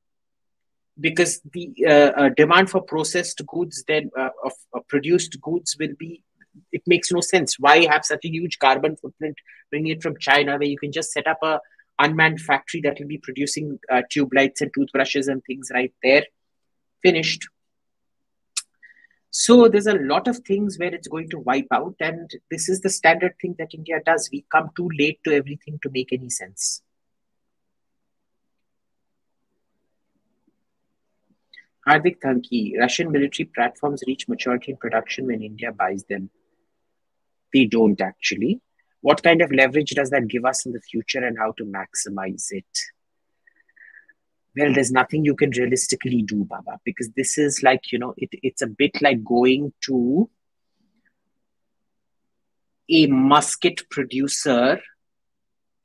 because the uh, uh, demand for processed goods, then uh, of, of produced goods will be, it makes no sense. Why have such a huge carbon footprint bringing it from China, where you can just set up a unmanned factory that will be producing uh, tube lights and toothbrushes and things right there, finished. So there's a lot of things where it's going to wipe out, and this is the standard thing that India does. We come too late to everything to make any sense. Hardik Thanki, Russian military platforms reach maturity in production when India buys them. They don't actually. What kind of leverage does that give us in the future, and how to maximize it? Well, there's nothing you can realistically do, Baba, because this is like, you know, it, it's a bit like going to a musket producer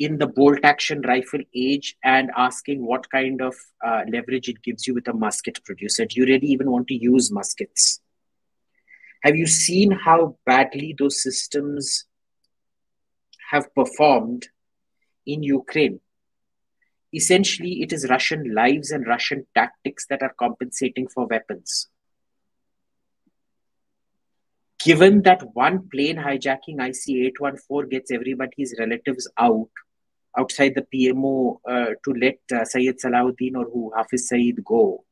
in the bolt-action rifle age and asking what kind of uh, leverage it gives you with a musket producer. Do you really even want to use muskets? Have you seen how badly those systems have performed in Ukraine? Essentially, it is Russian lives and Russian tactics that are compensating for weapons. Given that one plane hijacking I C eight one four gets everybody's relatives out, outside the P M O uh, to let uh, Sayyid Salahuddin or who Hafiz Saeed go,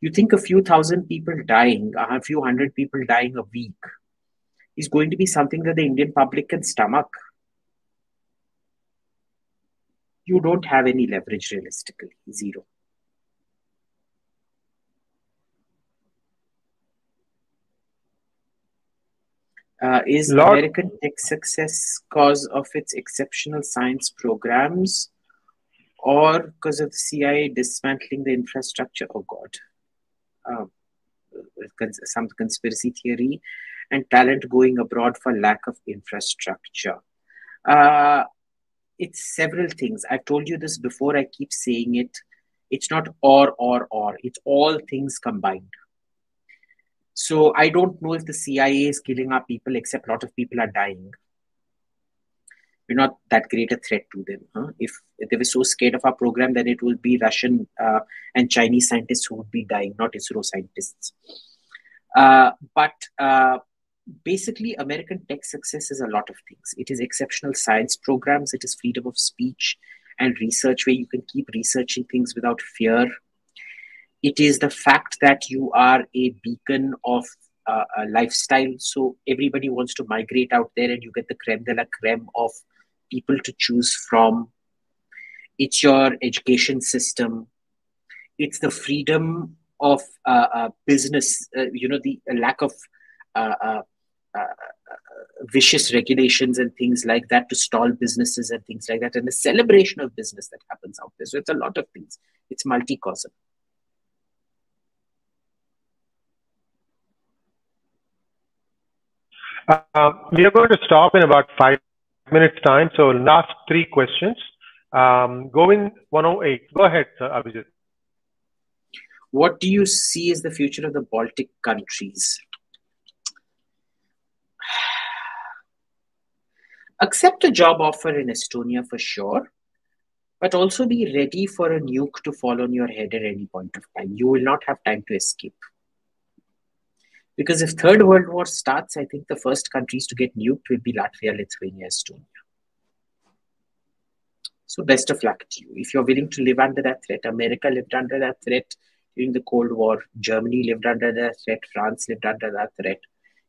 you think a few thousand people dying, a few hundred people dying a week is going to be something that the Indian public can stomach. You don't have any leverage realistically, zero. Uh, is Lord. American tech success because of its exceptional science programs or because of the C I A dismantling the infrastructure? Oh, God. Um, some conspiracy theory and talent going abroad for lack of infrastructure. Uh, it's several things. I've told you this before. I keep saying it. It's not or, or, or. It's all things combined. So I don't know if the C I A is killing our people, except a lot of people are dying. We're not that great a threat to them. Huh? If they were so scared of our program, then it would be Russian uh, and Chinese scientists who would be dying, not ISRO scientists. Uh, but uh, basically, American tech success is a lot of things. It is exceptional science programs. It is freedom of speech and research where you can keep researching things without fear. It is the fact that you are a beacon of uh, a lifestyle. So everybody wants to migrate out there and you get the creme de la creme of people to choose from. It's your education system. It's the freedom of uh, uh, business, uh, you know, the lack of uh, uh, uh, vicious regulations and things like that to stall businesses and things like that. And the celebration of business that happens out there. So it's a lot of things. It's multi-causal. Uh, we are going to stop in about five minutes time. So last three questions. Um, Govind one oh eight. Go ahead, sir, Abhijit. What do you see as the future of the Baltic countries? Accept a job offer in Estonia for sure, but also be ready for a nuke to fall on your head at any point of time. You will not have time to escape. Because if Third World War starts, I think the first countries to get nuked will be Latvia, Lithuania, Estonia. So best of luck to you. If you're willing to live under that threat, America lived under that threat during the Cold War. Germany lived under that threat. France lived under that threat.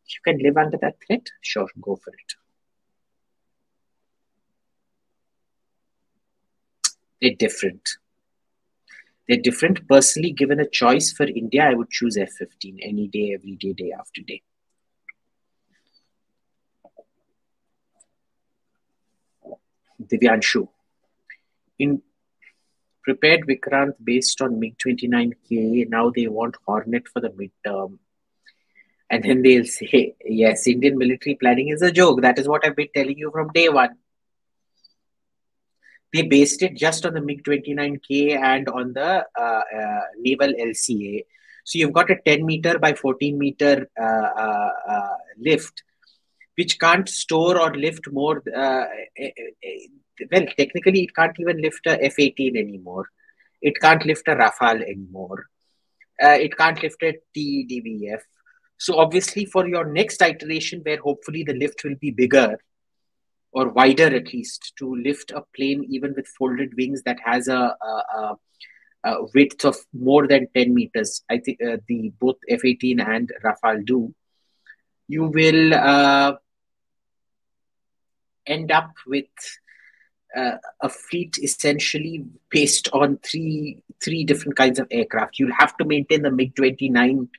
If you can live under that threat, sure, go for it. They're different. They're different. Personally, given a choice for India, I would choose F fifteen any day, every day, day after day. Divyanshu. In prepared Vikrant based on MiG twenty-nine K, now they want Hornet for the midterm. And then they'll say, yes, Indian military planning is a joke. That is what I've been telling you from day one. They based it just on the MiG twenty-nine K and on the uh, uh, naval L C A. So you've got a ten meter by fourteen meter uh, uh, uh, lift, which can't store or lift more. Uh, well, technically, it can't even lift a F eighteen anymore. It can't lift a Rafale anymore. Uh, it can't lift a T D V F. So obviously, for your next iteration, where hopefully the lift will be bigger, or wider at least, to lift a plane even with folded wings that has a, a, a, a width of more than ten meters. I think uh, the both F eighteen and Rafale do. You will uh, end up with uh, a fleet essentially based on three three different kinds of aircraft. You'll have to maintain the MiG twenty-nine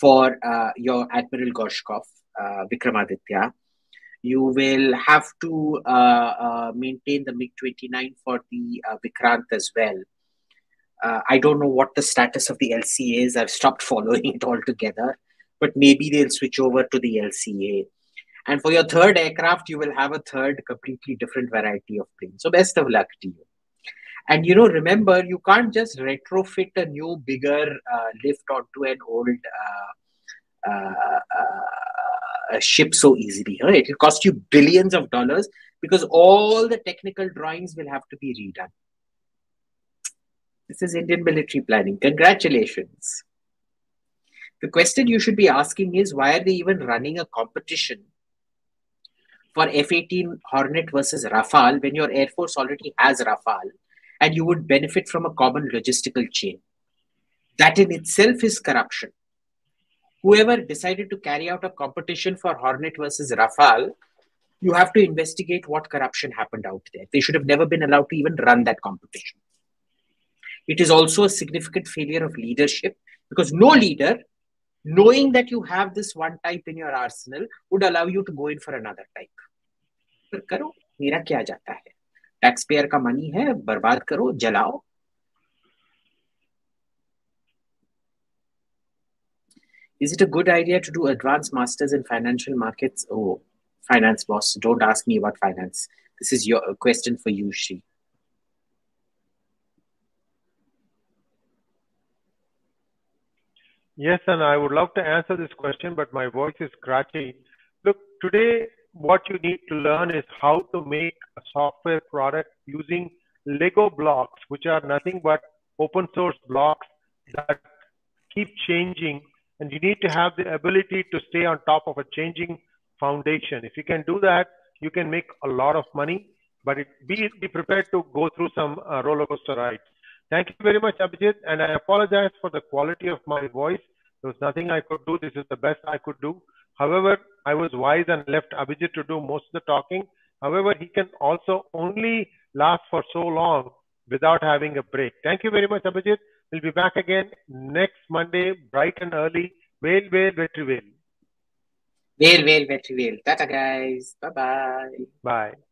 for uh, your Admiral Gorshkov, uh, Vikramaditya. You will have to uh, uh, maintain the MiG twenty-nine for the uh, Vikrant as well. Uh, I don't know what the status of the L C A is. I've stopped following it altogether. But maybe they'll switch over to the L C A. And for your third aircraft, you will have a third completely different variety of planes. So best of luck to you. And, you know, remember, you can't just retrofit a new, bigger uh, lift onto an old uh, uh, uh, ship so easily. Huh? It will cost you billions of dollars because all the technical drawings will have to be redone. This is Indian military planning. Congratulations. The question you should be asking is, why are they even running a competition for F eighteen Hornet versus Rafale when your Air Force already has Rafale and you would benefit from a common logistical chain? That in itself is corruption. Whoever decided to carry out a competition for Hornet versus Rafale, you have to investigate what corruption happened out there. They should have never been allowed to even run that competition. It is also a significant failure of leadership because no leader, knowing that you have this one type in your arsenal, would allow you to go in for another type. Fir karo, mera kya jata hai? Taxpayer ka money hai, barbaad karo, jalao. Is it a good idea to do advanced masters in financial markets? Oh, finance boss, don't ask me about finance. This is your question for you, Shri. Yes, and I would love to answer this question, but my voice is scratchy. Look, today what you need to learn is how to make a software product using Lego blocks, which are nothing but open source blocks that keep changing. And you need to have the ability to stay on top of a changing foundation. If you can do that, you can make a lot of money, but it, be, be prepared to go through some uh, roller coaster rides. Thank you very much, Abhijit, and I apologize for the quality of my voice. There was nothing I could do. This is the best I could do. However, I was wise and left Abhijit to do most of the talking. However, he can also only last for so long without having a break. Thank you very much, Abhijit. We'll be back again next Monday, bright and early. Vail, vail, vetrivail. Vail, vail, vetrivail. Tata, guys. Bye-bye. Bye. -bye. Bye.